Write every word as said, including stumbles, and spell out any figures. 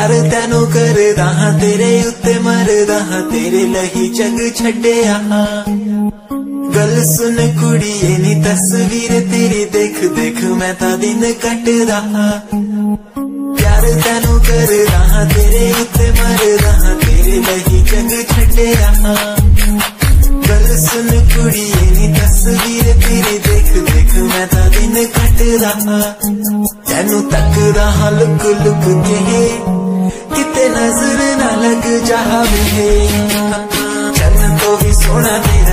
प्यार तेनू करदा हां, तेरे उत्ते मरदा हां, तेरे लही जग छड्डिया। गल सुन कुड़िए नी तस्वीर तेरी देख देख मैं तां दिन कटदा हां। प्यार तेनू करदा हां, तेरे उत्ते मरदा हां, तेरे लही जग छड्डिया। गल सुन कुड़िए नी तस्वीर तेरी देख देख मैं तां दिन कटदा हां। तेनू तकदा हां लुक लुक के किते नजर ना लग जावे, चन्न तो भी सोना तेरा